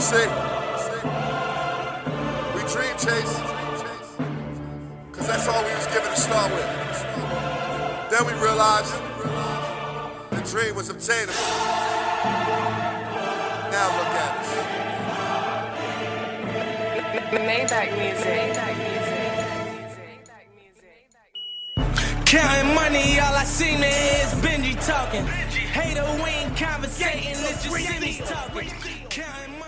See, we dream chase, because that's all we was given to start with. Then we realized the dream was obtainable. Now look at us. Maybach music. Counting money, all I see me is Benji talking. Hater, we ain't conversating, let your see me talking.